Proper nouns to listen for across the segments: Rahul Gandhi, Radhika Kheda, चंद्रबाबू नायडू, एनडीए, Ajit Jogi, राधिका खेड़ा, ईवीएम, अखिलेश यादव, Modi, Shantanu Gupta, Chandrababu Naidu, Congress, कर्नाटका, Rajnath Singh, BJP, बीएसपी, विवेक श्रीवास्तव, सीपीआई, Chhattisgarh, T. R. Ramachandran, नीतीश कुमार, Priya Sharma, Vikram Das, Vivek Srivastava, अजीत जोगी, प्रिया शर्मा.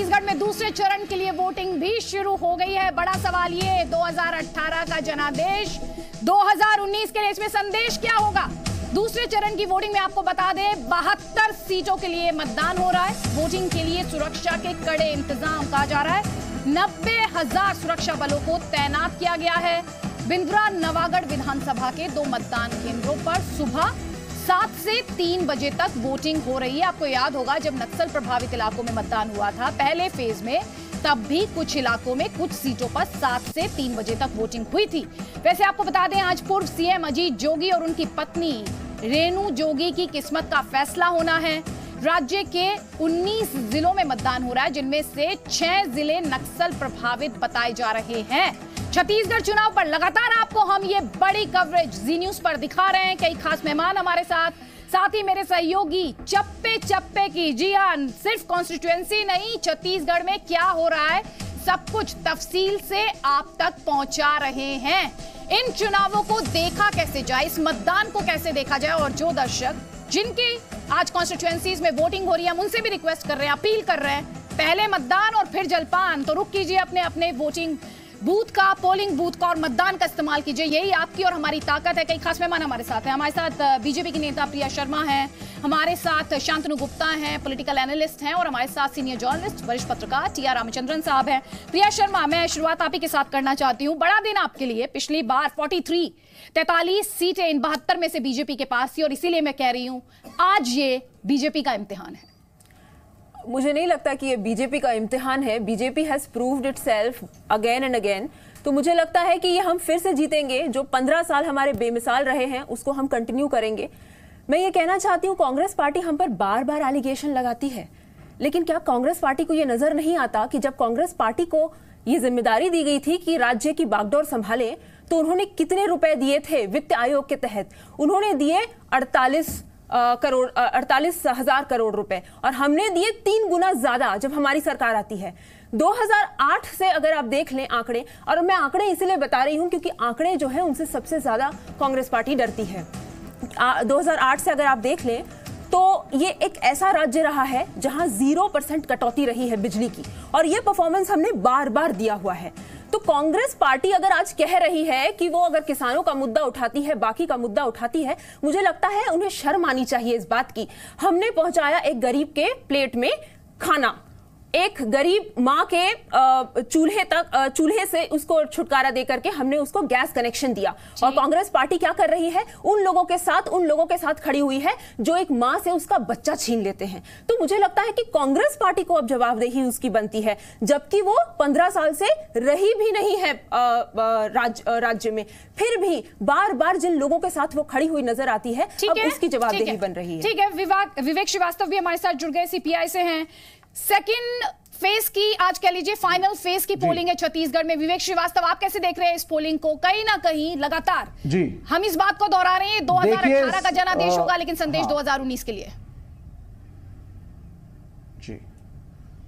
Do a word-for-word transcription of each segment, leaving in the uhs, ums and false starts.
छत्तीसगढ़ में दूसरे चरण के लिए वोटिंग भी शुरू हो गई है। बड़ा सवाल ये दो हज़ार अठारह का जनादेश दो हज़ार उन्नीस के लिए इसमें संदेश क्या होगा। दूसरे चरण की वोटिंग में आपको बता दें बहत्तर सीटों के लिए मतदान हो रहा है। वोटिंग के लिए सुरक्षा के कड़े इंतजाम कहा जा रहा है। नब्बे हजार सुरक्षा बलों को तैनात किया गया है। बिंद्रा नवागढ़ विधानसभा के दो मतदान केंद्रों पर सुबह सात से तीन बजे तक वोटिंग हो रही है। आपको याद होगा जब नक्सल प्रभावित इलाकों में मतदान हुआ था पहले फेज में, तब भी कुछ इलाकों में कुछ सीटों पर सात से तीन बजे तक वोटिंग हुई थी। वैसे आपको बता दें आज पूर्व सीएम अजीत जोगी और उनकी पत्नी रेणु जोगी की किस्मत का फैसला होना है। राज्य के उन्नीस जिलों में मतदान हो रहा है, जिनमें से छह जिले नक्सल प्रभावित बताए जा रहे हैं। छत्तीसगढ़ चुनाव पर लगातार आपको हम ये बड़ी कवरेज जी न्यूज पर दिखा रहे हैं। कई खास मेहमान हमारे साथ, साथ ही मेरे सहयोगी चप्पे चप्पे की, जी हाँ, सिर्फ कॉन्स्टिट्यूएंसी नहीं, छत्तीसगढ़ में क्या हो रहा है सब कुछ तफसील से आप तक पहुंचा रहे हैं। इन चुनावों को देखा कैसे जाए, इस मतदान को कैसे देखा जाए, और जो दर्शक जिनकी आज कॉन्स्टिट्यूएंसीज में वोटिंग हो रही है, हम उनसे भी रिक्वेस्ट कर रहे हैं, अपील कर रहे हैं, पहले मतदान और फिर जलपान। तो रुक कीजिए, अपने अपने वोटिंग बूथ का, पोलिंग बूथ का और मतदान का इस्तेमाल कीजिए। यही आपकी और हमारी ताकत है। कई खास मेहमान हमारे साथ हैं। हमारे साथ बीजेपी की नेता प्रिया शर्मा हैं, हमारे साथ शांतनु गुप्ता हैं, पॉलिटिकल एनालिस्ट हैं, और हमारे साथ सीनियर जर्नलिस्ट वरिष्ठ पत्रकार टी आर रामचंद्रन साहब हैं। प्रिया शर्मा, मैं शुरुआत आप ही के साथ करना चाहती हूँ। बड़ा दिन आपके लिए, पिछली बार फोर्टी थ्री तैतालीस सीटें इन बहत्तर में से बीजेपी के पास थी, और इसीलिए मैं कह रही हूँ आज ये बीजेपी का इम्तिहान है। मुझे नहीं लगता कि ये बीजेपी का इम्तिहान है। BJP has proved itself again and again. तो मुझे लगता है कि ये हम फिर से जीतेंगे। जो पंद्रह साल हमारे बेमिसाल रहे हैं उसको हम कंटिन्यू करेंगे। मैं ये कहना चाहती हूँ, कांग्रेस पार्टी हम पर बार बार एलिगेशन लगाती है, लेकिन क्या कांग्रेस पार्टी को ये नज़र नहीं आता कि जब कांग्रेस पार्टी को ये जिम्मेदारी दी गई थी कि राज्य की बागडोर संभालें, तो उन्होंने कितने रुपए दिए थे वित्त आयोग के तहत? उन्होंने दिए अड़तालीस आ, करोड़ अड़तालीस हजार करोड़ रुपए, और हमने दिए तीन गुना ज्यादा जब हमारी सरकार आती है। दो हज़ार आठ से अगर आप देख लें आंकड़े, और मैं आंकड़े इसलिए बता रही हूं क्योंकि आंकड़े जो है उनसे सबसे ज्यादा कांग्रेस पार्टी डरती है। आ, दो हज़ार आठ से अगर आप देख लें तो ये एक ऐसा राज्य रहा है जहां जीरो परसेंट कटौती रही है बिजली की, और ये परफॉर्मेंस हमने बार बार दिया हुआ है। तो कांग्रेस पार्टी अगर आज कह रही है कि वो अगर किसानों का मुद्दा उठाती है, बाकी का मुद्दा उठाती है, मुझे लगता है उन्हें शर्म आनी चाहिए इस बात की। हमने पहुंचाया एक गरीब के प्लेट में खाना, एक गरीब माँ के चूल्हे तक, चूल्हे से उसको छुटकारा दे करके हमने उसको गैस कनेक्शन दिया। और कांग्रेस पार्टी क्या कर रही है? उन लोगों के साथ उन लोगों के साथ खड़ी हुई है जो एक माँ से उसका बच्चा छीन लेते हैं। तो मुझे लगता है कि कांग्रेस पार्टी को अब जवाबदेही उसकी बनती है, जबकि वो पंद्रह साल से रही भी नहीं है राज, राज्य में, फिर भी बार बार जिन लोगों के साथ वो खड़ी हुई नजर आती है अब उसकी जवाबदेही बन रही है। ठीक है, विवेक श्रीवास्तव भी हमारे साथ जुड़ गए, सीपीआई से हैं। सेकेंड फेज की, आज कह लीजिए फाइनल फेज की पोलिंग है छत्तीसगढ़ में। विवेक श्रीवास्तव, आप कैसे देख रहे हैं इस पोलिंग को? कहीं ना कहीं लगातार जी हम इस बात को दोहरा रहे हैं, दो हज़ार अठारह का जनादेश होगा लेकिन संदेश हाँ। दो हज़ार उन्नीस के लिए। जी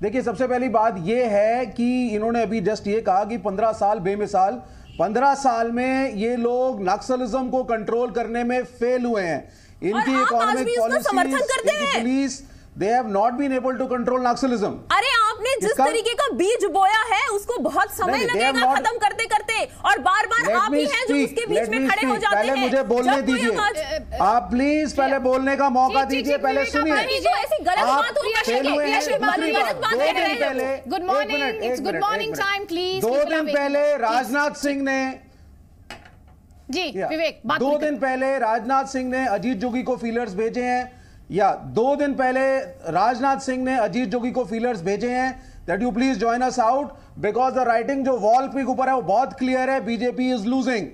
देखिए, सबसे पहली बात यह है कि इन्होंने अभी जस्ट ये कहा कि पंद्रह साल बेमिसाल, पंद्रह साल में ये लोग नक्सलिज्म को कंट्रोल करने में फेल हुए हैं। इनकी economic policy, police, They have not been able to control Naxalism. अरे आपने जिस तरीके का बीज बोया है उसको बहुत समय लगेगा खत्म करते करते, और बार बार आप ही हैं जो उसके बीच में खड़े हो जाते हैं। पहले मुझे बोलने दीजिए आप, प्लीज पहले बोलने का मौका दीजिए, पहले सुनिए। Good morning, it's good morning time please. दो दिन पहले राजनाथ सिंह ने जी विवेक दो दिन पहले राजनाथ सिंह ने अजीत जोगी को फीलर्स भेजे हैं, या दो दिन पहले राजनाथ सिंह ने अजीत जोगी को फीलर्स भेजे हैं that you please join us out, because the writing जो वॉल पे ऊपर है वो बहुत क्लियर है। BJP is losing.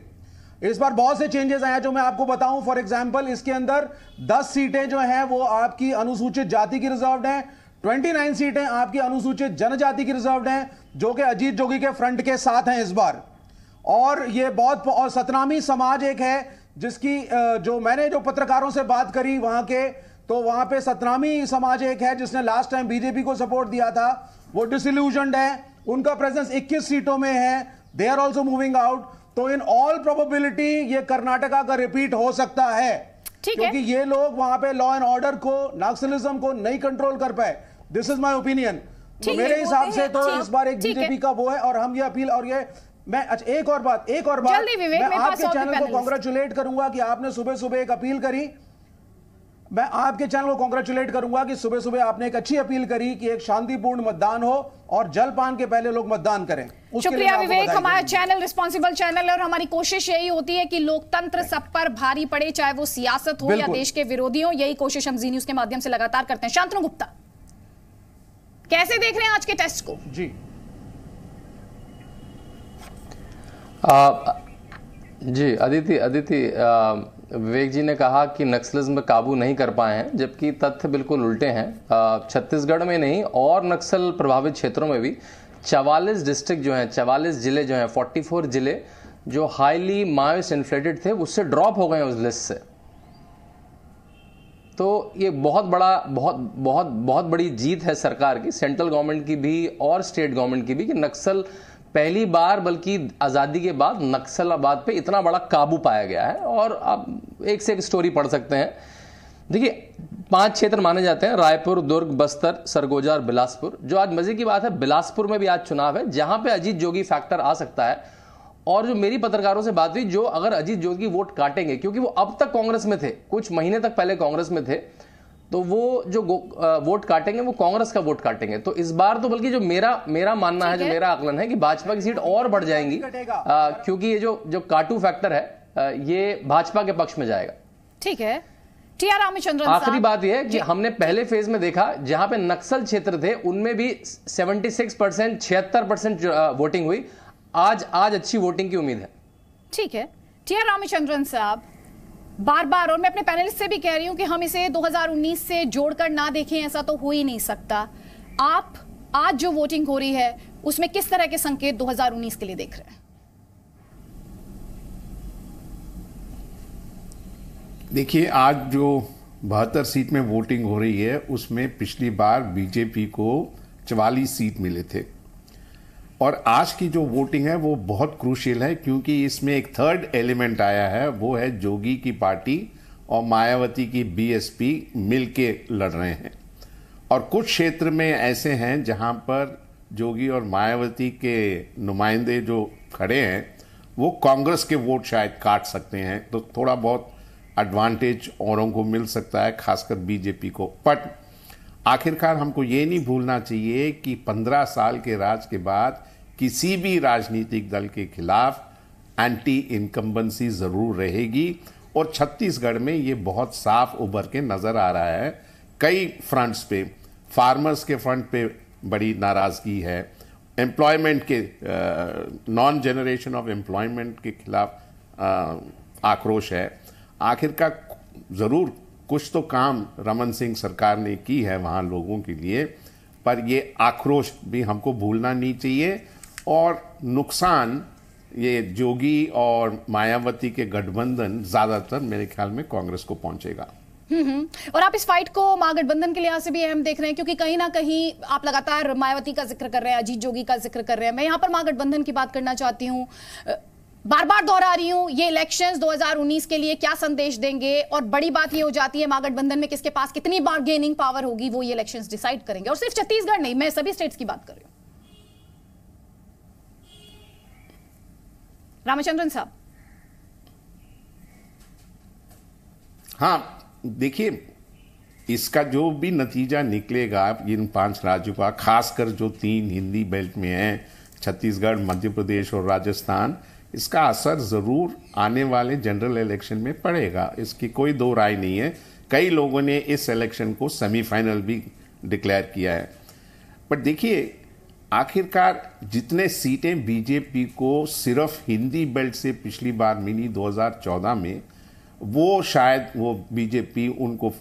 इस बार बहुत से चेंजेस आए हैं जो मैं आपको बताऊं। फॉर एग्जांपल, इसके अंदर दस सीटें जो हैं वो आपकी अनुसूचित जाति की रिजर्व्ड हैं, उनतीस सीटें आपकी अनुसूचित जनजाति की रिजर्व्ड हैं जो कि अजीत जोगी के फ्रंट के साथ हैं इस बार। और ये बहुत, और सतनामी समाज एक है जिसकी जो मैंने जो पत्रकारों से बात करी वहां के, तो वहां पे सतनामी समाज एक है जिसने लास्ट टाइम बीजेपी को सपोर्ट दिया था, वो डिसइल्यूजन्ड है, उनका प्रेजेंस इक्कीस सीटों में है, they are also moving out. तो इन ऑल प्रोबेबिलिटी ये कर्नाटका का रिपीट हो सकता है, क्योंकि ये लोग वहां पे लॉ एंड ऑर्डर को, नक्सलिज्म को नहीं कंट्रोल कर पाए। This is my opinion. मेरे हिसाब से तो इस बार एक बीजेपी का वो है और हम ये अपील और ये मैं अच्छा एक और बात एक और बात मैं आपके चैनल को कांग्रेचुलेट करूंगा कि आपने सुबह सुबह एक अपील करी मैं आपके चैनल को कांग्रेचुलेट करूंगा कि सुबह सुबह आपने एक अच्छी अपील करी कि एक शांतिपूर्ण मतदान हो और जलपान के पहले लोग मतदान करें। शुक्रिया विवेक, हमारा चैनल रिस्पॉन्सिबल चैनल है और हमारी कोशिश यही होती है कि लोकतंत्र सब पर भारी पड़े, चाहे वो सियासत हो या देश के विरोधी हो। यही कोशिश हम जी न्यूज के माध्यम से लगातार करते हैं। शांतनु गुप्ता, कैसे देख रहे हैं आज के टेस्ट को? जी आ, जी अदिति अदिति विवेक जी ने कहा कि नक्सलिज्म पर काबू नहीं कर पाए हैं, जबकि तथ्य बिल्कुल उल्टे हैं। छत्तीसगढ़ में नहीं और नक्सल प्रभावित क्षेत्रों में भी चवालीस डिस्ट्रिक्ट जो हैं, चवालीस जिले जो हैं, चौवालीस जिले जो हाईली माओइस्ट इन्फ्लेटेड थे उससे ड्रॉप हो गए उस लिस्ट से। तो ये बहुत बड़ा बहुत बहुत बहुत बड़ी जीत है सरकार की, सेंट्रल गवर्नमेंट की भी और स्टेट गवर्नमेंट की भी, कि नक्सल पहली बार बल्कि आज़ादी के बाद नक्सलाबाद पे इतना बड़ा काबू पाया गया है। और आप एक से एक स्टोरी पढ़ सकते हैं। देखिए, पांच क्षेत्र माने जाते हैं, रायपुर, दुर्ग, बस्तर, सरगोजा और बिलासपुर। जो आज मजे की बात है, बिलासपुर में भी आज चुनाव है जहां पे अजीत जोगी फैक्टर आ सकता है। और जो मेरी पत्रकारों से बात हुई, जो अगर अजीत जोगी वोट काटेंगे, क्योंकि वो अब तक कांग्रेस में थे, कुछ महीने तक पहले कांग्रेस में थे, तो वो जो वोट काटेंगे वो कांग्रेस का वोट काटेंगे। तो इस बार तो बल्कि जो मेरा मेरा मानना है, जो मेरा आकलन है कि भाजपा की सीट और बढ़ जाएंगी, क्योंकि ये जो जो काटू फैक्टर है आ, ये भाजपा के पक्ष में जाएगा। ठीक है, टी आर रामचंद्रन। आखिरी बात यह है कि हमने पहले फेज में देखा जहां पे नक्सल क्षेत्र थे उनमें भी सेवेंटी सिक्स परसेंट छिहत्तर परसेंट वोटिंग हुई। आज आज अच्छी वोटिंग की उम्मीद है। ठीक है, टी आर रामचंद्रन साहब, बार बार और मैं अपने पैनलिस्ट से भी कह रही हूं कि हम इसे दो हज़ार उन्नीस से जोड़कर ना देखें, ऐसा तो हो ही नहीं सकता। आप आज जो वोटिंग हो रही है उसमें किस तरह के संकेत दो हज़ार उन्नीस के लिए देख रहे हैं? देखिए, आज जो बहत्तर सीट में वोटिंग हो रही है उसमें पिछली बार बीजेपी को चवालीस सीट मिले थे और आज की जो वोटिंग है वो बहुत क्रूशियल है, क्योंकि इसमें एक थर्ड एलिमेंट आया है, वो है जोगी की पार्टी और मायावती की बीएसपी मिलके लड़ रहे हैं। और कुछ क्षेत्र में ऐसे हैं जहां पर जोगी और मायावती के नुमाइंदे जो खड़े हैं वो कांग्रेस के वोट शायद काट सकते हैं, तो थोड़ा बहुत एडवांटेज औरों को मिल सकता है, खासकर बीजेपी को। बट आखिरकार हमको ये नहीं भूलना चाहिए कि पंद्रह साल के राज के बाद किसी भी राजनीतिक दल के खिलाफ एंटी इनकम्बेंसी ज़रूर रहेगी और छत्तीसगढ़ में ये बहुत साफ उभर के नज़र आ रहा है। कई फ्रंट्स पे, फार्मर्स के फ्रंट पे बड़ी नाराज़गी है, एम्प्लॉयमेंट के नॉन जनरेशन ऑफ एम्प्लॉयमेंट के खिलाफ आक्रोश है। आखिरकार ज़रूर कुछ तो काम रमन सिंह सरकार ने की है वहाँ लोगों के लिए, पर ये आक्रोश भी हमको भूलना नहीं चाहिए। और नुकसान ये जोगी और मायावती के गठबंधन ज़्यादातर मेरे ख्याल में कांग्रेस को पहुँचेगा। हम्म और आप इस फाइट को महागठबंधन के लिहाज से भी अहम देख रहे हैं, क्योंकि कहीं ना कहीं आप लगातार मायावती का जिक्र कर रहे हैं, अजीत जोगी का जिक्र कर रहे हैं। मैं यहाँ पर महागठबंधन की बात करना चाहती हूँ, बार बार दोहरा रही हूं, ये इलेक्शंस दो हज़ार उन्नीस के लिए क्या संदेश देंगे? और बड़ी बात ये हो जाती है महागठबंधन में किसके पास कितनी बार्गेनिंग पावर होगी, वो ये इलेक्शंस डिसाइड करेंगे। और सिर्फ छत्तीसगढ़ नहीं, मैं सभी स्टेट्स की बात कर रही हूं। रामचंद्रन साहब। हाँ, देखिए, इसका जो भी नतीजा निकलेगा इन पांच राज्यों का, खासकर जो तीन हिंदी बेल्ट में है, छत्तीसगढ़, मध्य प्रदेश और राजस्थान, इसका असर ज़रूर आने वाले जनरल इलेक्शन में पड़ेगा, इसकी कोई दो राय नहीं है। कई लोगों ने इस इलेक्शन को सेमीफाइनल भी डिक्लेयर किया है। बट देखिए, आखिरकार जितने सीटें बीजेपी को सिर्फ हिंदी बेल्ट से पिछली बार मिली दो हज़ार चौदह में, वो शायद वो बीजेपी उनको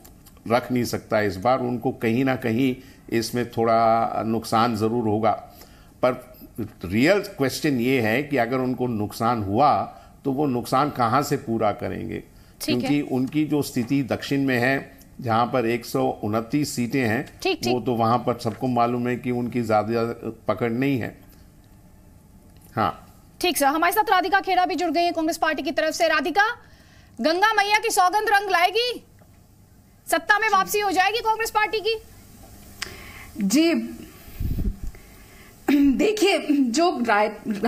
रख नहीं सकता इस बार, उनको कहीं ना कहीं इसमें थोड़ा नुकसान ज़रूर होगा। पर रियल क्वेश्चन ये है कि अगर उनको नुकसान हुआ तो वो नुकसान कहाँ से पूरा करेंगे, क्योंकि उनकी जो स्थिति दक्षिण में है जहाँ पर एक सौ उनतीस सीटें हैं, ठीक, वो ठीक। तो वहाँ पर सबको मालूम है कि उनकी ज्यादा पकड़ नहीं है। हाँ, ठीक सर। हमारे साथ राधिका खेड़ा भी जुड़ गई है कांग्रेस पार्टी की तरफ से। राधिका, गंगा मैया की सौगंध रंग लाएगी, सत्ता में वापसी हो जाएगी कांग्रेस पार्टी की? जी देखिए जो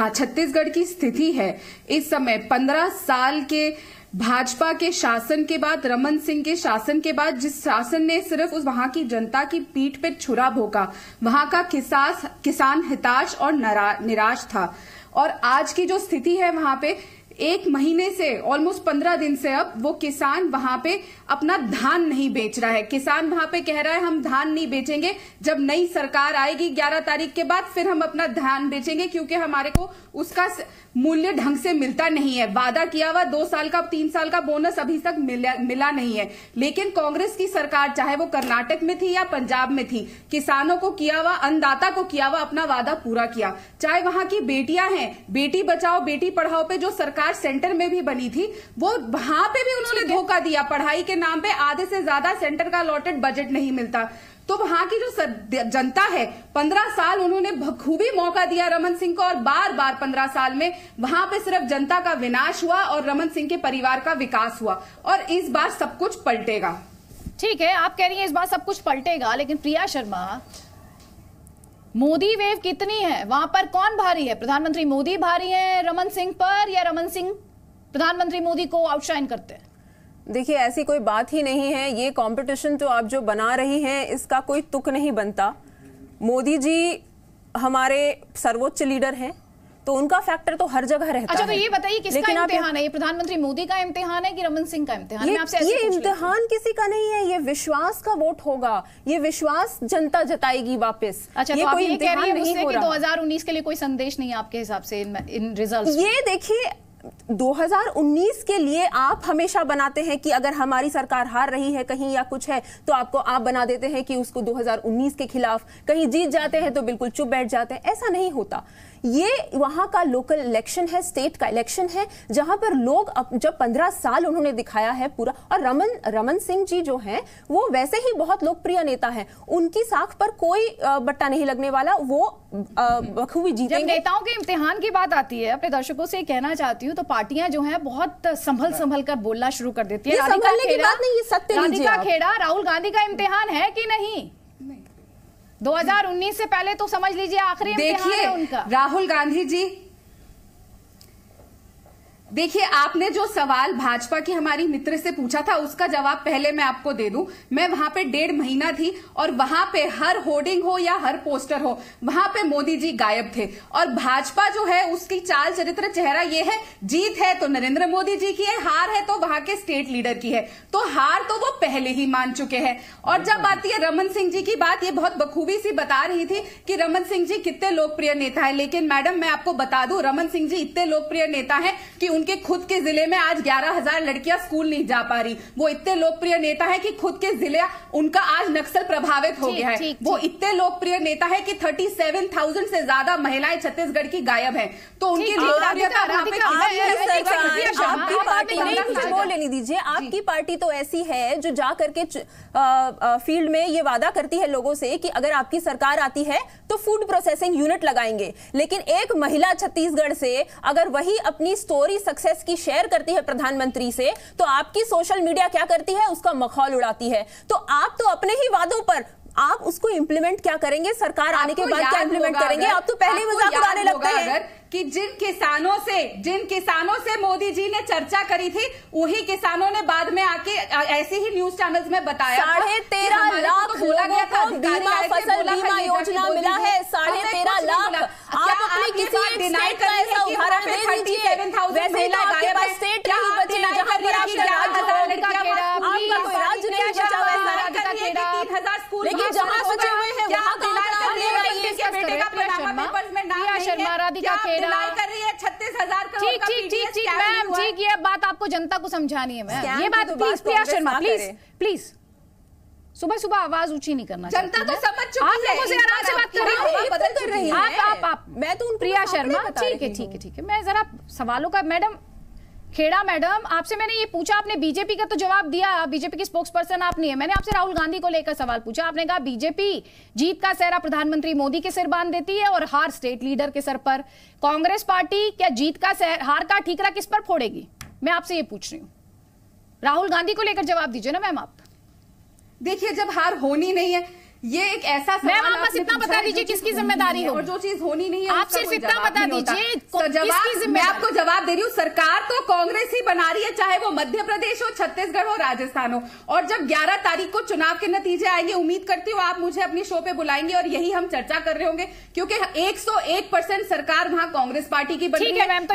छत्तीसगढ़ की स्थिति है इस समय, पंद्रह साल के भाजपा के शासन के बाद, रमन सिंह के शासन के बाद, जिस शासन ने सिर्फ उस वहां की जनता की पीठ पे छुरा भोंका, वहां का किसास, किसान हताश और निराश था। और आज की जो स्थिति है वहां पे, एक महीने से, ऑलमोस्ट पंद्रह दिन से अब वो किसान वहां पे अपना धान नहीं बेच रहा है। किसान वहां पे कह रहा है हम धान नहीं बेचेंगे, जब नई सरकार आएगी ग्यारह तारीख के बाद फिर हम अपना धान बेचेंगे, क्योंकि हमारे को उसका मूल्य ढंग से मिलता नहीं है। वादा किया हुआ दो साल का तीन साल का बोनस अभी तक मिला, मिला नहीं है। लेकिन कांग्रेस की सरकार, चाहे वो कर्नाटक में थी या पंजाब में थी, किसानों को किया हुआ, अन्नदाता को किया हुआ अपना वादा पूरा किया। चाहे वहां की बेटियां हैं, बेटी बचाओ बेटी पढ़ाओ पे जो सरकार सेंटर में भी बनी थी, वो वहां पे भी उन्होंने धोखा दिया। पढ़ाई के नाम पे आधे से ज्यादा सेंटर का अलॉटेड बजट नहीं मिलता। तो वहां की जो जनता है, पंद्रह साल उन्होंने बखूबी मौका दिया रमन सिंह को, और बार बार पंद्रह साल में वहां पे सिर्फ जनता का विनाश हुआ और रमन सिंह के परिवार का विकास हुआ। और इस बार सब कुछ पलटेगा। ठीक है, आप कह रही हैं इस बार सब कुछ पलटेगा, लेकिन प्रिया शर्मा, मोदी वेव कितनी है वहां पर? कौन भारी है? प्रधानमंत्री मोदी भारी है रमन सिंह पर, या रमन सिंह प्रधानमंत्री मोदी को आउटशाइन करते हैं? देखिए, ऐसी कोई बात ही नहीं है। ये कंपटीशन तो आप जो बना रही हैं इसका कोई तुक नहीं बनता। मोदी जी हमारे सर्वोच्च लीडर हैं, तो उनका फैक्टर तो हर जगह रहता है। अच्छा, तो ये बताइए किसका इम्तिहान है? ये प्रधानमंत्री मोदी का इम्तिहान है कि रमन सिंह का इम्तिहान? ये इम्तिहान किसी का नहीं है, ये विश्वास का वोट होगा, ये विश्वास जनता जताएगी वापस। अच्छा, ये तो कोई इम्तिहान नहीं हो रहा। दो हज़ार उन्नीस के लिए कोई संदेश नहीं है आपके हिसाब से इन रिजल्ट? ये देखिए, दो हज़ार उन्नीस के लिए आप हमेशा बनाते हैं कि अगर हमारी सरकार हार रही है कहीं या कुछ है, तो आपको आप बना देते हैं कि उसको दो हज़ार उन्नीस के खिलाफ, कहीं जीत जाते हैं तो बिल्कुल चुप बैठ जाते हैं। ऐसा नहीं होता। ये वहाँ का लोकल इलेक्शन है, स्टेट का इलेक्शन है, जहाँ पर लोग अब जब पंद्रह साल उन्होंने दिखाया है पूरा, और रमन रमन सिंह जी जो हैं वो वैसे ही बहुत लोकप्रिय नेता हैं, उनकी साख पर कोई बट्टा नहीं लगने वाला, वो बखूबी जीतेंगे। नेताओं के इम्तिहान की बात आती है, अपने दर्शकों से कहना चाहती हूँ, तो पार्टियां जो हैं बहुत संभल संभल कर बोलना शुरू कर देती है। राधिका खेड़ा, राहुल गांधी का इम्तिहान है कि नहीं? दो हज़ार उन्नीस से पहले तो समझ लीजिए आखिरी इम्तिहान है उनका। राहुल गांधी जी, देखिए, आपने जो सवाल भाजपा की हमारी मित्र से पूछा था उसका जवाब पहले मैं आपको दे दूं। मैं वहां पे डेढ़ महीना थी और वहां पे हर होर्डिंग हो या हर पोस्टर हो, वहां पे मोदी जी गायब थे। और भाजपा जो है उसकी चाल चरित्र चेहरा ये है, जीत है तो नरेंद्र मोदी जी की है, हार है तो वहां के स्टेट लीडर की है। तो हार तो वो पहले ही मान चुके हैं। और जब आती है रमन सिंह जी की बात, ये बहुत बखूबी सी बता रही थी कि रमन सिंह जी कितने लोकप्रिय नेता है। लेकिन मैडम, मैं आपको बता दूं, रमन सिंह जी इतने लोकप्रिय नेता है कि उनके खुद के जिले में आज ग्यारह हज़ार लड़कियां स्कूल नहीं जा पा रही। वो इतने लोकप्रिय नेता है कि खुद के जिले उनका आज नक्सल प्रभावित हो गया है। वो इतने लोकप्रिय नेता है कि सैंतीस हज़ार से ज्यादा महिलाएं छत्तीसगढ़ की गायब हैं। तो उनकी लोकप्रियता आपकी दीजिए, आपकी पार्टी तो ऐसी है जो जा करके फील्ड में ये वादा करती है लोगों से कि अगर आपकी सरकार आती है तो फूड प्रोसेसिंग यूनिट लगाएंगे, लेकिन एक महिला छत्तीसगढ़ से अगर वही अपनी स्टोरी सक्सेस की शेयर करती है प्रधानमंत्री से, तो आपकी सोशल मीडिया क्या करती है? उसका मखौल उड़ाती है। तो आप तो अपने ही वादों पर, आप उसको इंप्लीमेंट क्या करेंगे? सरकार आने के बाद क्या इंप्लीमेंट करेंगे? आप तो पहले मजाक उड़ाने लगते हैं कि जिन किसानों से जिन किसानों से मोदी जी ने चर्चा करी थी, वही किसानों ने बाद में आके ऐसे ही न्यूज चैनल्स में बताया साढ़े तेरह लाख लोगों को बीमा फसल बीमा योजना मिला है। साढ़े तेरह लाख आप अपने किसी एक स्टेट का ऐसा उदाहरण दे दीजिए। वैसे तो आपके पास स्टेट नहीं बचे जहाँ पर आप राज्य नहीं बचा हुआ, लेकिन जहाँ बचे हुए हैं वहाँ का कर रही है छत्तीस हज़ार। ठीक ठीक ठीक ठीक मैम, ठीक, ये बात आपको जनता को समझानी है मैम। ये बात please प्रिया शर्मा, please please सुबह सुबह आवाज ऊंची नहीं करना। जनता तो समझ चुकी है। आप आप मैं तो प्रिया शर्मा, ठीक है ठीक है ठीक है मैं जरा सवालों का, मैडम खेड़ा, मैडम आपसे मैंने ये पूछा, आपने बीजेपी का तो जवाब दिया, बीजेपी की स्पोक्स पर्सन आप नहीं है। मैंने आपसे राहुल गांधी को लेकर सवाल पूछा, आपने कहा बीजेपी जीत का सेहरा प्रधानमंत्री मोदी के सिर बांध देती है और हार स्टेट लीडर के सर पर। कांग्रेस पार्टी क्या जीत का सेहरा, हार का ठीकरा किस पर फोड़ेगी? मैं आपसे ये पूछ रही हूँ, राहुल गांधी को लेकर जवाब दीजिए ना मैम आप। देखिए, जब हार होनी नहीं है, ये एक ऐसा सवाल आप इतना बता दीजिए किसकी जिम्मेदारी है और जो चीज होनी नहीं है, आप सिर्फ इतना बता दीजिए किसकी जिम्मेदारी। मैं आपको जवाब दे रही हूँ, सरकार तो कांग्रेस ही बना रही है, चाहे वो मध्य प्रदेश हो, छत्तीसगढ़ हो, राजस्थान हो। और जब ग्यारह तारीख को चुनाव के नतीजे आएंगे, उम्मीद करती हूँ आप मुझे अपने शो पे बुलाएंगे और यही हम चर्चा कर रहे होंगे, क्योंकि एक सौ एक परसेंट सरकार वहाँ कांग्रेस पार्टी की बनी है। मैम, तो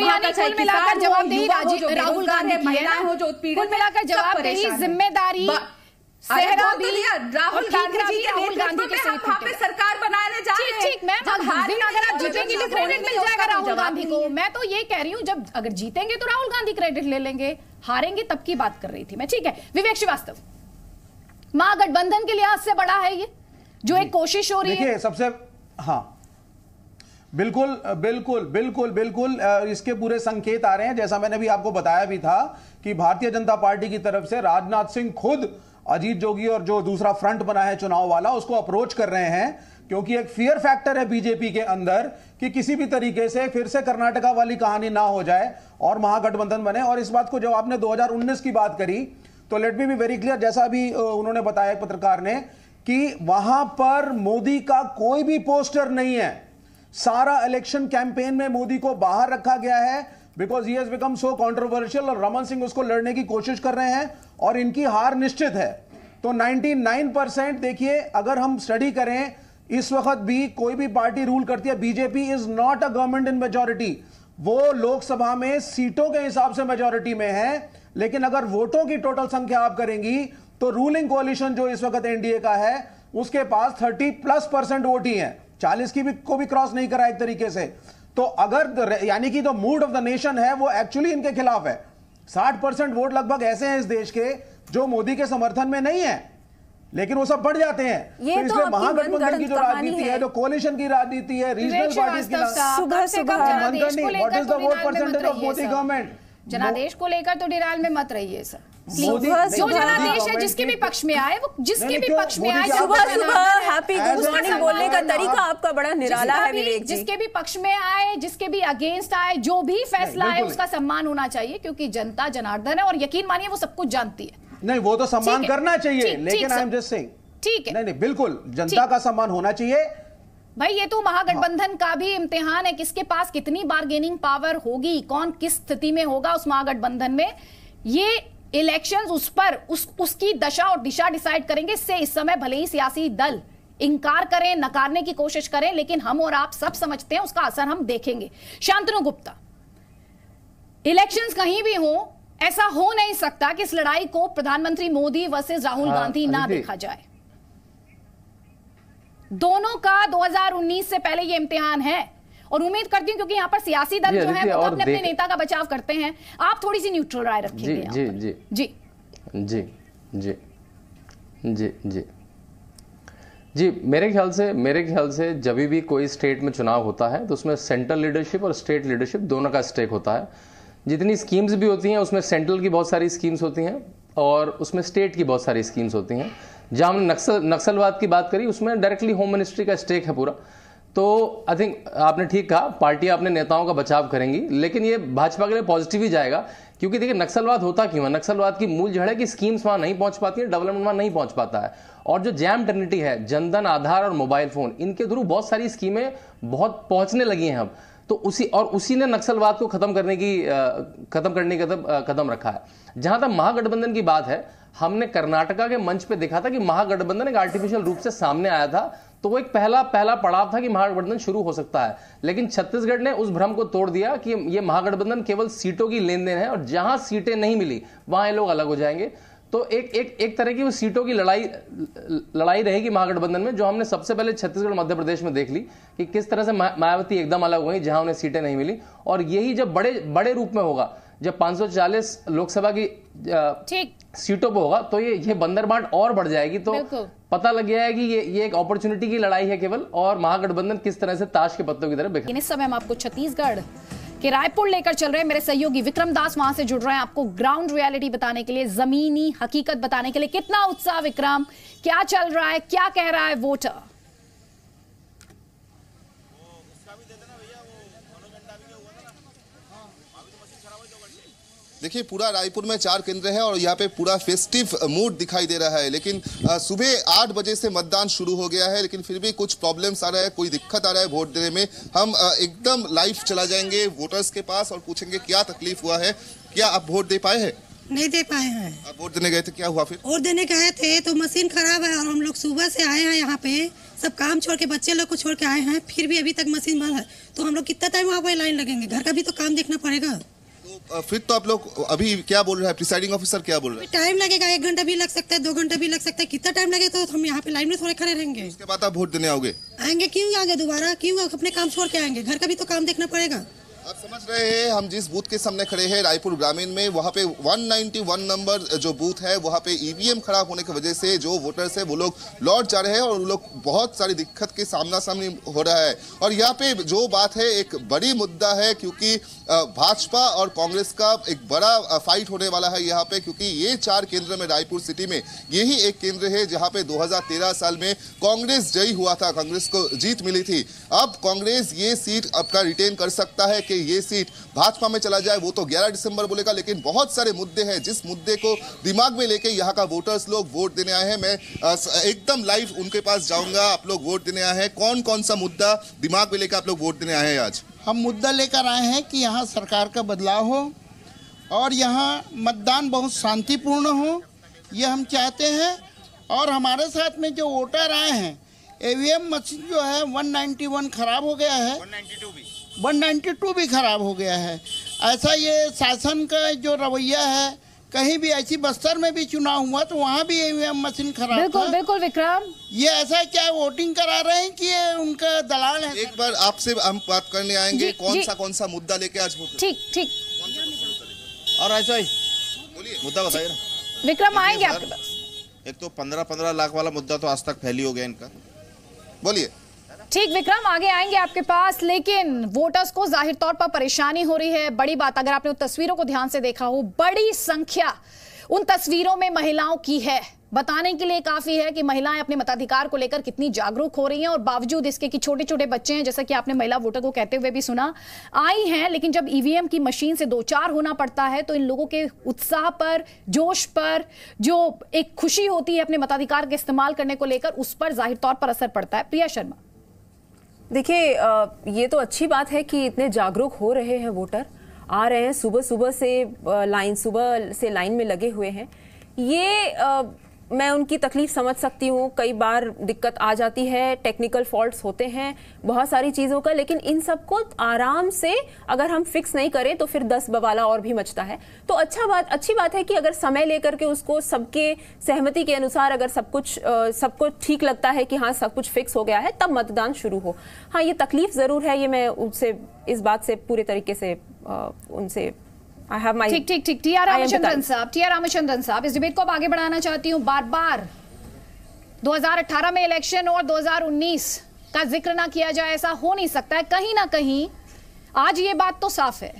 राहुल गांधी महिला हो जो उत्पीड़ित, मिलाकर जवाब यही जिम्मेदारी राहुल गांधी राहुल गांधी के साथ वहाँ पे सरकार बनाने जा रहे हैं। ठीक ठीक मैम, अगर आप जीतेंगे तो क्रेडिट मिल जाएगा राहुल गांधी को। मैं तो ये कह रही हूँ, जब अगर जीतेंगे तो राहुल गांधी क्रेडिट ले लेंगे, हारेंगे तब की बात कर रही थी मैं। ठीक है, विवेक श्रीवास्तव, महागठबंधन के लिहाज से बड़ा है ये जो एक कोशिश हो रही है सबसे। हाँ बिल्कुल बिल्कुल बिल्कुल बिल्कुल, इसके पूरे संकेत आ रहे हैं। जैसा मैंने भी आपको बताया भी था कि भारतीय जनता पार्टी की तरफ से राजनाथ सिंह खुद अजीत जोगी और जो दूसरा फ्रंट बना है चुनाव वाला, उसको अप्रोच कर रहे हैं, क्योंकि एक फियर फैक्टर है बीजेपी के अंदर कि किसी भी तरीके से फिर से कर्नाटका वाली कहानी ना हो जाए और महागठबंधन बने। और इस बात को जब आपने दो हज़ार उन्नीस की बात करी तो let me be very clear, जैसा भी उन्होंने बताया एक पत्रकार ने, कि वहां पर मोदी का कोई भी पोस्टर नहीं है, सारा इलेक्शन कैंपेन में मोदी को बाहर रखा गया है, because he has become so controversial. और रमन सिंह उसको लड़ने की कोशिश कर रहे हैं और इनकी हार निश्चित है। तो निन्यानवे परसेंट देखिए, अगर हम स्टडी करें इस वक्त भी कोई भी पार्टी रूल करती है, BJP is not a government in majority. वो लोकसभा में सीटों के हिसाब से मेजॉरिटी में है, लेकिन अगर वोटों की टोटल संख्या आप करेंगी तो रूलिंग कोलिशन जो इस वक्त एनडीए का है उसके पास तीस प्लस परसेंट वोट ही है, चालीस की भी को भी क्रॉस नहीं करा एक तरीके से। तो अगर यानी कि जो मूड ऑफ द नेशन है वो एक्चुअली इनके खिलाफ है। साठ परसेंट वोट लगभग ऐसे हैं इस देश के जो मोदी के समर्थन में नहीं है, लेकिन वो सब बढ़ जाते हैं। ये तो, तो महागठबंधन की जो राजनीति है, जो कोलिशन की राजनीति है, रीजनल पार्टीज की गवर्नमेंट, जनादेश को लेकर तो डिराल में मत रहिए सर। जो जनादेश है जिसके भी पक्ष में आए, वो जिसके भी पक्ष में आए, सुबह सुबह हैप्पी गुड मॉर्निंग बोलने का तरीका आपका बड़ा निराला है विवेक जी। जिसके भी पक्ष में आए, जिसके भी अगेंस्ट आए, जो भी फैसला आए उसका सम्मान होना चाहिए, क्योंकि जनता जनार्दन है और यकीन मानिए वो सब कुछ जानती है। नहीं, वो तो सम्मान करना चाहिए, लेकिन आई एम जस्ट सेइंग, ठीक है, नहीं नहीं बिल्कुल जनता का सम्मान होना चाहिए। भाई ये तो महागठबंधन का भी इम्तिहान है, किसके पास कितनी बार्गेनिंग पावर होगी, कौन किस स्थिति में होगा उस महागठबंधन में। ये इलेक्शंस उस पर उस उसकी दशा और दिशा डिसाइड करेंगे। इससे इस समय भले ही सियासी दल इनकार करें, नकारने की कोशिश करें, लेकिन हम और आप सब समझते हैं उसका असर हम देखेंगे। शांतनु गुप्ता, इलेक्शंस कहीं भी हो, ऐसा हो नहीं सकता कि इस लड़ाई को प्रधानमंत्री मोदी वर्सेस राहुल गांधी ना देखा जाए। दोनों का दो हज़ार उन्नीस से पहले ये इम्तिहान है और उम्मीद करती हूं, क्योंकि यहाँ पर सियासी दल जो है वो अपने अपने नेता का बचाव करते हैं, आप थोड़ी सी न्यूट्रल राय रखेंगे। जी जी जी जी जी जी जी जी मेरे ख्याल से मेरे ख्याल से जब भी कोई स्टेट में चुनाव होता है तो उसमें सेंट्रल लीडरशिप और स्टेट लीडरशिप दोनों का स्टेक होता है। जितनी स्कीम्स भी होती हैं उसमें सेंट्रल की बहुत सारी स्कीम्स होती हैं और उसमें स्टेट की बहुत सारी स्कीम्स होती हैं। जहाँ हमने नक्सल नक्सलवाद की बात करी उसमें डायरेक्टली होम मिनिस्ट्री का स्टेक है पूरा। तो आई थिंक आपने ठीक कहा, पार्टियां अपने नेताओं का बचाव करेंगी, लेकिन ये भाजपा के लिए पॉजिटिव ही जाएगा, क्योंकि देखिए नक्सलवाद होता क्यों है। नक्सलवाद की मूल जड़ है कि स्कीम्स वहाँ नहीं पहुँच पाती है, डेवलपमेंट वहाँ नहीं पहुँच पाता है। और जो जैम टर्निटी है, जनधन, आधार और मोबाइल फ़ोन, इनके थ्रू बहुत सारी स्कीमें बहुत पहुँचने लगी हैं अब तो। उसी और उसी ने नक्सलवाद को खत्म करने की खत्म करने का कदम रखा है। जहां तक महागठबंधन की बात है, हमने कर्नाटका के मंच पे देखा था कि महागठबंधन एक आर्टिफिशियल रूप से सामने आया था, तो वो एक पहला पहला पड़ाव था कि महागठबंधन शुरू हो सकता है। लेकिन छत्तीसगढ़ ने उस भ्रम को तोड़ दिया कि ये महागठबंधन केवल सीटों की लेन देन है और जहां सीटें नहीं मिली वहां ये लोग अलग हो जाएंगे। तो एक एक एक तरह की वो सीटों की लड़ाई लड़ाई रहेगी महागठबंधन में, जो हमने सबसे पहले छत्तीसगढ़ मध्य प्रदेश में देख ली कि किस तरह से मायावती एकदम अलग हुई जहां उन्हें सीटें नहीं मिली। और यही जब बड़े बड़े रूप में होगा, जब पाँच सौ चालीस लोकसभा की सीटों पर होगा, तो ये ये बंदर बांट और बढ़ जाएगी। तो पता लग गया है कि ये ये एक अपॉर्चुनिटी की लड़ाई है केवल, और महागठबंधन किस तरह से ताश के पत्तों की तरह बिखरा। इस समय हम आपको छत्तीसगढ़ कि रायपुर लेकर चल रहे हैं। मेरे सहयोगी विक्रम दास वहां से जुड़ रहे हैं आपको ग्राउंड रियलिटी बताने के लिए, जमीनी हकीकत बताने के लिए। कितना उत्साह विक्रम, क्या चल रहा है, क्या कह रहा है वोटर? देखिए पूरा रायपुर में चार केंद्र है और यहाँ पे पूरा फेस्टिव मूड दिखाई दे रहा है, लेकिन सुबह आठ बजे से मतदान शुरू हो गया है, लेकिन फिर भी कुछ प्रॉब्लम्स आ रहा है, कोई दिक्कत आ रहा है वोट देने में। हम एकदम लाइव चला जाएंगे वोटर्स के पास और पूछेंगे क्या तकलीफ हुआ है। क्या आप वोट दे पाए हैं? नहीं दे पाए हैं। आप वोट देने गए थे, क्या हुआ फिर? वोट देने गए थे तो मशीन खराब है और हम लोग सुबह से आए हैं यहाँ पे, सब काम छोड़ के बच्चे लोग को छोड़ के आए हैं, फिर भी अभी तक मशीन बंद है, तो हम लोग कितना टाइम वहाँ पे लाइन लगेंगे? घर का भी तो काम देखना पड़ेगा। तो फिर तो आप लोग अभी क्या बोल रहे हैं, प्रिसाइडिंग ऑफिसर क्या बोल रहा है? टाइम लगेगा, एक घंटा भी लग सकता है, दो घंटा भी लग सकता है, कितना टाइम लगे तो हम यहाँ पे लाइन में थोड़े खड़े रहेंगे। उसके बाद आप वोट देने आओगे? आएंगे, क्यों आएंगे दोबारा, क्यों अपने काम छोड़ के आएंगे? घर का भी तो काम देखना पड़ेगा। आप समझ रहे हैं हम जिस बूथ के सामने खड़े हैं रायपुर ग्रामीण में, वहाँ पे एक सौ इक्यानवे नंबर जो बूथ है वहाँ पे ईवीएम खराब होने की वजह से जो वोटर्स है वो लोग लौट जा रहे हैं और उन लोग बहुत सारी दिक्कत के सामना सामने हो रहा है। और यहाँ पे जो बात है एक बड़ी मुद्दा है, क्योंकि भाजपा और कांग्रेस का एक बड़ा फाइट होने वाला है यहाँ पे, क्योंकि ये चार केंद्र में रायपुर सिटी में यही एक केंद्र है जहाँ पे दो हजार तेरह साल में कांग्रेस जयी हुआ था, कांग्रेस को जीत मिली थी। अब कांग्रेस ये सीट अपना रिटेन कर सकता है, ये सीट भाजपा में चला जाए वो तो ग्यारह दिसंबर बोलेगा, लेकिन बहुत सारे मुद्दे हैं जिस मुद्दे को दिमाग में लेके यहाँ का वोटर्स लोग वोट देने आए हैं। मैं एकदम लाइव उनके पास जाऊंगा। आप लोग वोट देने आए हैं, कौन कौन सा मुद्दा दिमाग में लेकर आप लोग वोट देने आए हैं? आज हम मुद्दा लेकर आए हैं कि यहाँ सरकार का बदलाव हो और यहाँ मतदान बहुत शांतिपूर्ण हो, ये हम चाहते हैं। और हमारे साथ में जो वोटर आए हैं, ईवीएम मशीन जो है एक सौ इक्यानवे खराब हो गया है, एक सौ बानवे भी खराब हो गया है। ऐसा ये शासन का जो रवैया है, कहीं भी ऐसी बस्तर में भी चुनाव हुआ तो वहाँ भी ईवीएम मशीन खराब। बिल्कुल बिल्कुल विक्रम, ये ऐसा क्या वोटिंग करा रहे हैं कि ये उनका दलाल है? एक बार आपसे हम बात करने आएंगे, कौन सा कौन सा मुद्दा लेके आज वोट? ठीक ठीक और ऐसा ही मुद्दा बताइए ना विक्रम, आएंगे आपके पास। एक तो पंद्रह पंद्रह लाख वाला मुद्दा तो आज तक फैली हो गया इनका, बोलिए। ठीक विक्रम, आगे आएंगे आपके पास, लेकिन वोटर्स को जाहिर तौर पर परेशानी हो रही है। बड़ी बात, अगर आपने उन तस्वीरों को ध्यान से देखा हो, बड़ी संख्या उन तस्वीरों में महिलाओं की है, बताने के लिए काफी है कि महिलाएं अपने मताधिकार को लेकर कितनी जागरूक हो रही हैं। और बावजूद इसके कि छोटे छोटे बच्चे हैं, जैसा कि आपने महिला वोटर को कहते हुए भी सुना, आई हैं, लेकिन जब ईवीएम की मशीन से दो चार होना पड़ता है तो इन लोगों के उत्साह पर, जोश पर, जो एक खुशी होती है अपने मताधिकार के इस्तेमाल करने को लेकर, उस पर जाहिर तौर पर असर पड़ता है। प्रिया शर्मा, देखिए ये तो अच्छी बात है कि इतने जागरूक हो रहे हैं वोटर, आ रहे हैं, सुबह सुबह से लाइन सुबह से लाइन में लगे हुए हैं। ये आ, मैं उनकी तकलीफ समझ सकती हूँ, कई बार दिक्कत आ जाती है, टेक्निकल फॉल्ट्स होते हैं बहुत सारी चीज़ों का, लेकिन इन सबको आराम से अगर हम फिक्स नहीं करें तो फिर दस बवाला और भी मचता है। तो अच्छा बात अच्छी बात है कि अगर समय लेकर के उसको सबके सहमति के अनुसार अगर सब कुछ सबको ठीक लगता है कि हाँ सब कुछ फिक्स हो गया है तब मतदान शुरू हो। हाँ ये तकलीफ ज़रूर है, ये मैं उनसे इस बात से पूरे तरीके से आ, उनसे ठीक ठीक ठीक टी आर रामचंद्रन साहब, टी आर रामचंद्रन साहब, इस डिबेट को अब आगे बढ़ाना चाहती हूँ। बार बार दो हज़ार अठारह में इलेक्शन और दो हज़ार उन्नीस का जिक्र ना किया जाए, ऐसा हो नहीं सकता है। कहीं ना कहीं आज ये बात तो साफ है,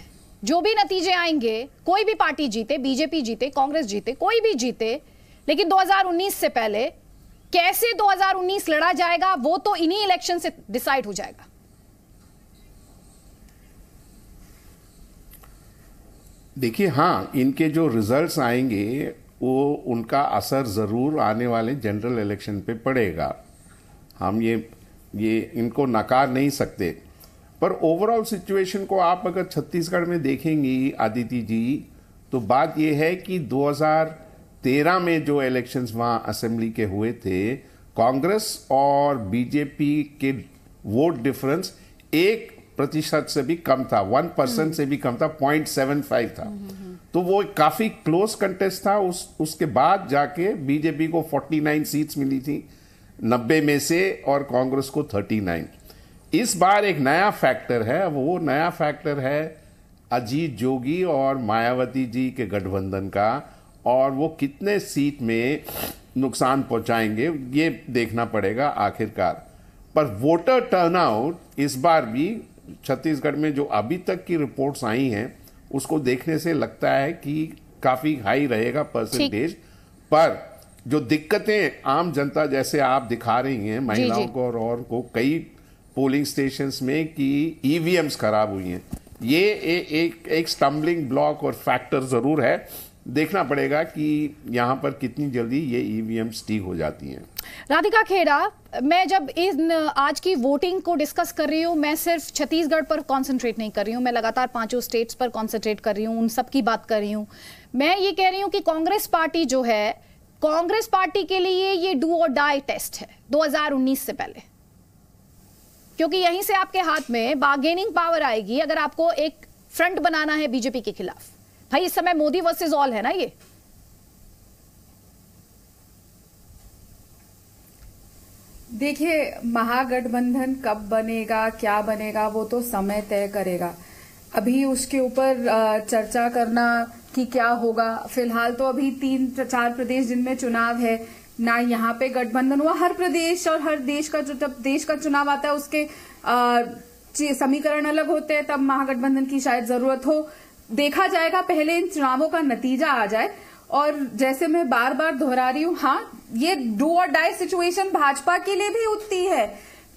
जो भी नतीजे आएंगे, कोई भी पार्टी जीते, बीजेपी जीते, कांग्रेस जीते, कोई भी जीते, लेकिन दो हज़ार उन्नीस से पहले कैसे दो हज़ार उन्नीस लड़ा जाएगा वो तो इन्हीं इलेक्शन से डिसाइड हो जाएगा। देखिए हाँ, इनके जो रिजल्ट्स आएंगे वो उनका असर ज़रूर आने वाले जनरल इलेक्शन पे पड़ेगा। हम ये ये इनको नकार नहीं सकते, पर ओवरऑल सिचुएशन को आप अगर छत्तीसगढ़ में देखेंगी आदिति जी, तो बात ये है कि दो हज़ार तेरह में जो इलेक्शंस वहाँ असेंबली के हुए थे, कांग्रेस और बीजेपी के वोट डिफरेंस एक प्रतिशत से भी कम था, वन परसेंट से भी कम था, पॉइंट सेवन फाइव था। तो वो काफी क्लोज कंटेस्ट था। उस उसके बाद जाके बीजेपी को उनचास सीट्स मिली थी नब्बे में से और कांग्रेस को उनतालीस। इस बार एक नया फैक्टर है, वो नया फैक्टर है अजीत जोगी और मायावती जी के गठबंधन का, और वो कितने सीट में नुकसान पहुंचाएंगे ये देखना पड़ेगा आखिरकार। पर वोटर टर्नआउट इस बार भी छत्तीसगढ़ में जो अभी तक की रिपोर्ट्स आई हैं उसको देखने से लगता है कि काफ़ी हाई रहेगा परसेंटेज। पर जो दिक्कतें आम जनता जैसे आप दिखा रही हैं महिलाओं को और, और को कई पोलिंग स्टेशंस में कि ईवीएम्स खराब हुई हैं, ये ए, एक एक स्टम्बलिंग ब्लॉक और फैक्टर ज़रूर है। देखना पड़ेगा कि यहाँ पर कितनी जल्दी ये ई वी एम्स ठीक हो जाती हैं। राधिका खेड़ा, मैं जब इन आज की वोटिंग को डिस्कस कर रही हूँ, मैं सिर्फ छत्तीसगढ़ पर कॉन्सेंट्रेट नहीं कर रही हूँ, मैं लगातार पांचों स्टेट्स पर कॉन्सेंट्रेट कर रही हूँ, उन सब की बात कर रही हूँ। मैं ये कह रही हूँ कि कांग्रेस पार्टी जो है, कांग्रेस पार्टी के लिए ये डू और डाई टेस्ट है दो हज़ार उन्नीस से पहले, क्योंकि यहीं से आपके हाथ में बार्गेनिंग पावर आएगी अगर आपको एक फ्रंट बनाना है बीजेपी के खिलाफ। भाई इस समय मोदी वर्सेस ऑल है ना ये। देखिए, महागठबंधन कब बनेगा, क्या बनेगा, वो तो समय तय करेगा। अभी उसके ऊपर चर्चा करना कि क्या होगा, फिलहाल तो अभी तीन चार प्रदेश जिनमें चुनाव है ना, यहाँ पे गठबंधन हुआ। हर प्रदेश और हर देश का जो जब देश का चुनाव आता है उसके समीकरण अलग होते हैं, तब महागठबंधन की शायद जरूरत हो। देखा जाएगा, पहले इन चुनावों का नतीजा आ जाए। और जैसे मैं बार बार दोहरा रही हूँ, हाँ, ये डू और डाई सिचुएशन भाजपा के लिए भी उठती है,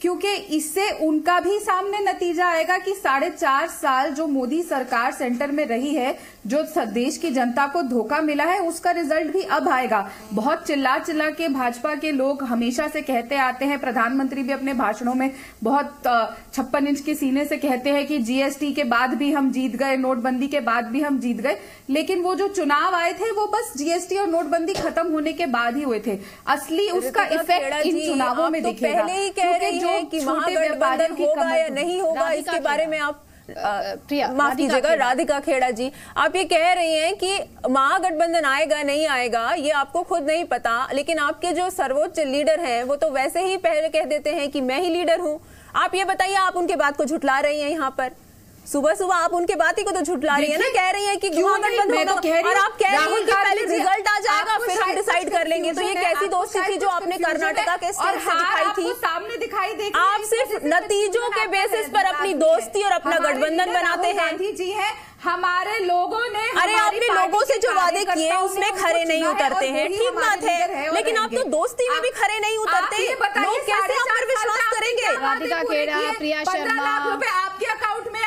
क्योंकि इससे उनका भी सामने नतीजा आएगा कि साढ़े चार साल जो मोदी सरकार सेंटर में रही है, जो देश की जनता को धोखा मिला है, उसका रिजल्ट भी अब आएगा। बहुत चिल्ला चिल्ला के भाजपा के लोग हमेशा से कहते आते हैं, प्रधानमंत्री भी अपने भाषणों में बहुत छप्पन इंच के सीने से कहते हैं कि जी एस टी के बाद भी हम जीत गए, नोटबंदी के बाद भी हम जीत गए, लेकिन वो जो चुनाव आए थे वो बस जी एस टी और नोटबंदी खत्म होने के बाद ही हुए थे। असली उसका इफेक्ट इन चुनावों में दिखेगा। पहले ही कह रहे हैं कि महागठबंधन होगा या नहीं होगा, इसके बारे में आप प्रिया, माफ कीजिएगा राधिका खेड़ा जी, आप ये कह रही हैं कि महागठबंधन आएगा नहीं आएगा ये आपको खुद नहीं पता, लेकिन आपके जो सर्वोच्च लीडर हैं वो तो वैसे ही पहले कह देते हैं कि मैं ही लीडर हूं। आप ये बताइए, आप उनके बात को झुठला रही हैं। यहाँ पर सुबह सुबह आप उनके बात ही को तो झुठला रही है ना, कह रही है कि महागठबंधन होगा और आप कह रही हैं कि पहले रिजल्ट आ जाएगा फिर हम डिसाइड कर लेंगे। तो ये कैसी दोस्ती थी जो आपने कर्नाटका के स्टेट से दिखाई थी? सामने दिखाई दे, आप सिर्फ नतीजों के बेसिस पर अपनी दोस्ती और अपना गठबंधन बनाते हैं। गांधी जी है, हमारे लोगों ने, अरे आपने लोगों से जो वादे किए उसमें खरे नहीं उतरते हैं, ठीक बात है, लेकिन आप तो दोस्ती में भी खरे नहीं उतरते। लोग कैसे आप पर विश्वास करेंगे? राधिका खेड़ा, प्रिया शर्मा, लाख रुपए आपके अकाउंट में आए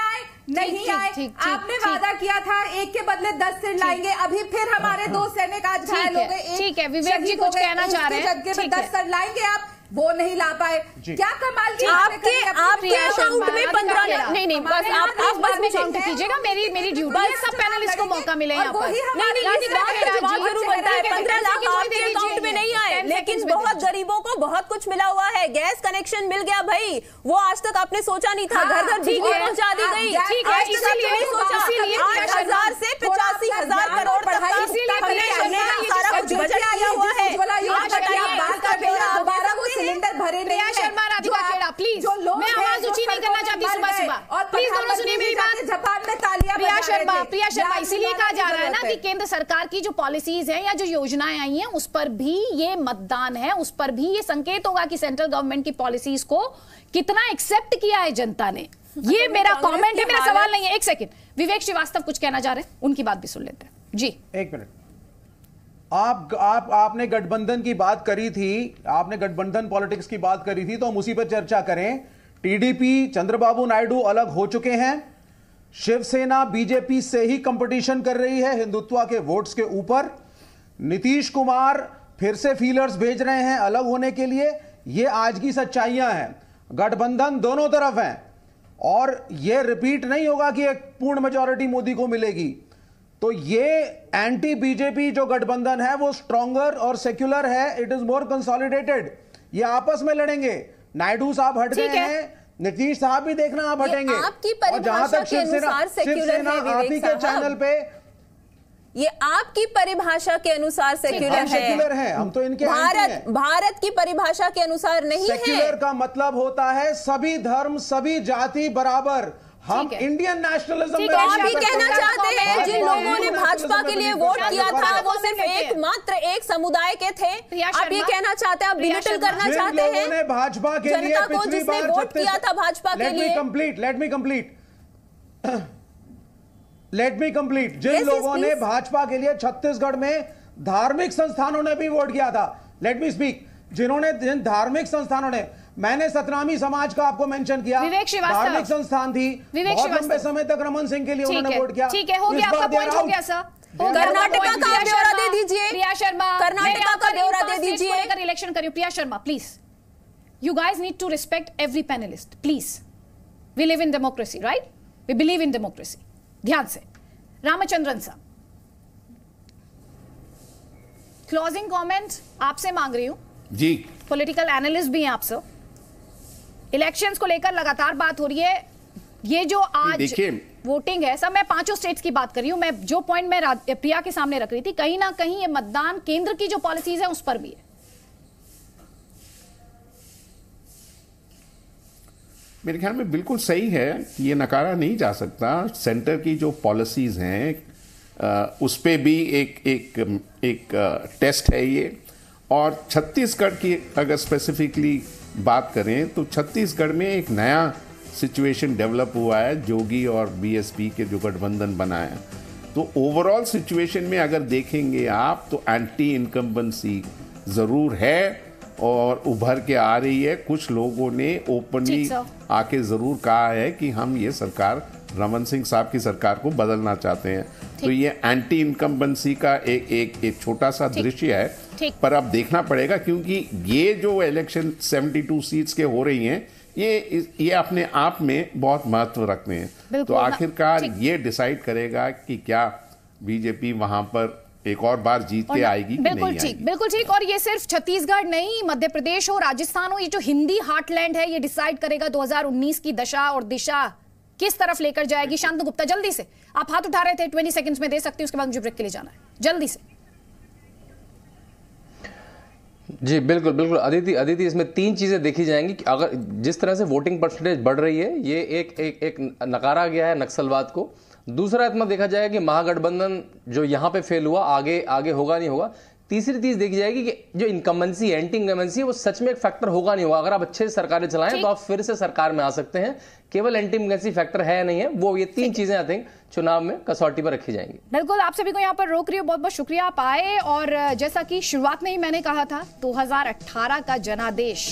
नहीं थीक, आए थीक, थीक, आपने थीक, वादा किया था एक के बदले दस सेंट लाएंगे, अभी फिर हमारे दो सैनिक आज घायल हो गए। ठीक है, विवेक जी कुछ कहना चाह रहे हैं। दस सेंट लाएंगे आप, वो नहीं ला पाए। क्या कमाल की आपके आपके अकाउंट में पंद्रह लाख? नहीं नहीं, बस आप आप बस में काउंट कीजिएगा, मेरी मेरी ड्यूटी है, सब पैनलिस्ट को मौका मिले यहाँ पर। नहीं नहीं, इस बात का जवाब जरूर बनता है, पंद्रह लाख आपके अकाउंट में नहीं आए, लेकिन बहुत गरीबों को बहुत कुछ मिला हुआ है। गैस कनेक्शन मिल गया भाई, वो आज तक आपने सोचा नहीं था, घर घर बिजली पहुँचा दी गई, इसीलिए सोचा आठ हजार से पचासी हजार करोड़ तक सारा कुछ बजट किया हुआ है। सिलेंडर भरे नहीं है। शर्मा, राधिका खेड़ा, प्लीज, मैं आवाज ऊंची नहीं करना चाहती सुबह सुबह, और प्लीज दोनों सुनिए मेरी बात। जापान में तालियां। प्रिया शर्मा, प्रिया शर्मा, इसीलिए कहा जा रहा है ना कि केंद्र सरकार की जो पॉलिसीज हैं या जो योजनाएं आई हैं उस पर भी ये मतदान है, उस पर भी ये संकेत होगा कि सेंट्रल गवर्नमेंट की पॉलिसीज को कितना एक्सेप्ट किया है जनता ने। ये मेरा कॉमेंट है, मेरा सवाल नहीं है। एक सेकेंड, विवेक श्रीवास्तव कुछ कहना चाह रहे हैं, उनकी बात भी सुन लेते हैं। जी एक मिनट, आप आप आपने गठबंधन की बात करी थी, आपने गठबंधन पॉलिटिक्स की बात करी थी, तो हम उसी पर चर्चा करें। T D P चंद्रबाबू नायडू अलग हो चुके हैं, शिवसेना बी जे पी से ही कंपटीशन कर रही है हिंदुत्व के वोट्स के ऊपर, नीतीश कुमार फिर से फीलर्स भेज रहे हैं अलग होने के लिए। ये आज की सच्चाइयां हैं, गठबंधन दोनों तरफ हैं, और ये रिपीट नहीं होगा कि एक पूर्ण मेजोरिटी मोदी को मिलेगी। तो ये एंटी बीजेपी जो गठबंधन है वो स्ट्रॉन्गर और सेक्युलर है, इट इज मोर कंसोलिडेटेड। ये आपस में लड़ेंगे, नायडू साहब हट गए हैं, नीतीश साहब भी देखना आप हटेंगे, और जहां तक शिवसेना शिवसेना आप ही के चैनल पे, ये आपकी परिभाषा के अनुसार सेक्युलर सेक्युलर है, हम तो इनके भारत भारत की परिभाषा के अनुसार नहीं है। सेक्युलर का मतलब होता है सभी धर्म सभी जाति बराबर, हम इंडियन नेशनलिज्म में। आप ही कहना चाहते हैं जिन लोगों ने भाजपा के लिए वोट किया था वो सिर्फ एक मात्र एक समुदाय के थे, आप ये कहना चाहते हैं, आप बिलिटल करना चाहते हैं जिन लोगों ने भाजपा के लिए पिछली बार वोट किया था भाजपा के लिए। Let me complete, let me complete, let me complete. जिन लोगों ने भाजपा के लिए छत्तीसगढ़ में धार्मिक संस्थानों ने भी वोट किया था, लेट मी स्पीक, जिन्होंने धार्मिक संस्थानों ने, मैंने सतनामी समाज का आपको मेंशन किया, धार्मिक संस्थान थी, बहुत लंबे समय तक रमन सिंह के लिए उन्होंने वोट किया। ठीक है, हो गया आपका पॉइंट, हो गया सर। कर्नाटका का ब्यौरा दे दीजिए प्रिया शर्मा, कर्नाटका का ब्यौरा दे दीजिए। इलेक्शन करिए प्रिया शर्मा please. You guys need to respect every panelist please. We live in democracy right, we believe in democracy. ध्यान से रामचंद्रन साहब, क्लोजिंग कमेंट आपसे मांग रही हूं जी। पॉलिटिकल एनालिस्ट भी हैं आप सर। इलेक्शंस को लेकर लगातार बात हो रही है, ये जो आज वोटिंग है सर, मैं पांचों स्टेट्स की बात कर रही हूं। मैं जो पॉइंट मैं प्रिया के सामने रख रही थी, कहीं ना कहीं ये मतदान केंद्र की जो पॉलिसीज है उस पर भी है। मेरे ख्याल में बिल्कुल सही है, ये नकारा नहीं जा सकता। सेंटर की जो पॉलिसीज हैं उस पर भी एक एक एक टेस्ट है ये। और छत्तीसगढ़ की अगर स्पेसिफिकली बात करें तो छत्तीसगढ़ में एक नया सिचुएशन डेवलप हुआ है, जोगी और बीएसपी के जो गठबंधन बना है। तो ओवरऑल सिचुएशन में अगर देखेंगे आप तो एंटी इनकम्बेंसी ज़रूर है और उभर के आ रही है। कुछ लोगों ने ओपनली आके ज़रूर कहा है कि हम ये सरकार, रमन सिंह साहब की सरकार को बदलना चाहते हैं। तो ये एंटी इनकम्बेंसी का एक एक एक छोटा सा दृश्य है, पर अब देखना पड़ेगा क्योंकि ये जो इलेक्शन बहत्तर सीट्स के हो रही हैं, ये ये अपने आप में बहुत महत्व रखते हैं। तो आखिरकार ये डिसाइड करेगा कि क्या बीजेपी वहां पर एक और बार जीत के आएगी। बिल्कुल ठीक, बिल्कुल ठीक। और ये सिर्फ छत्तीसगढ़ नहीं, मध्य प्रदेश हो, राजस्थान हो, ये जो हिंदी हार्टलैंड है, ये डिसाइड करेगा दो हज़ार उन्नीस की दशा और दिशा किस तरफ लेकर जाएगी। शांतनु गुप्ता जल्दी से, आप हाथ उठा रहे थे, बीस सेकंड्स में दे सकती, उसके बाद मुझे ब्रेक के लिए जाना है, जल्दी से। जी बिल्कुल बिल्कुल अदिति, अदिति इसमें तीन चीज़ें देखी जाएंगी कि अगर जिस तरह से वोटिंग परसेंटेज बढ़ रही है, ये एक एक एक नकारा गया है नक्सलवाद को। दूसरा इतना देखा जाएगा कि महागठबंधन जो यहाँ पे फेल हुआ, आगे आगे होगा नहीं होगा। तीसरी चीज देखी जाएगी कि जो इनकम्बेंसी, एंटी इनकम्बेंसी, वो सच में एक फैक्टर होगा नहीं होगा। अगर आप अच्छे से सरकारें चलाएं तो आप फिर से सरकार में आ सकते हैं। केवल एंटी इनकम्बेंसी फैक्टर है नहीं है वो। ये तीन चीजें आई थिंक चुनाव में कसौटी पर रखी जाएंगी। बिल्कुल, आप सभी को यहाँ पर रोक रही हूँ, बहुत बहुत शुक्रिया आप आए। और जैसा कि शुरुआत में ही मैंने कहा था, दो हजार अट्ठारह का जनादेश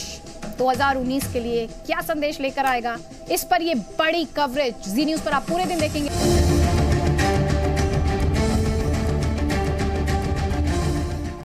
दो हजार उन्नीस के लिए क्या संदेश लेकर आएगा, इस पर ये बड़ी कवरेज जी न्यूज पर आप पूरे दिन देखेंगे।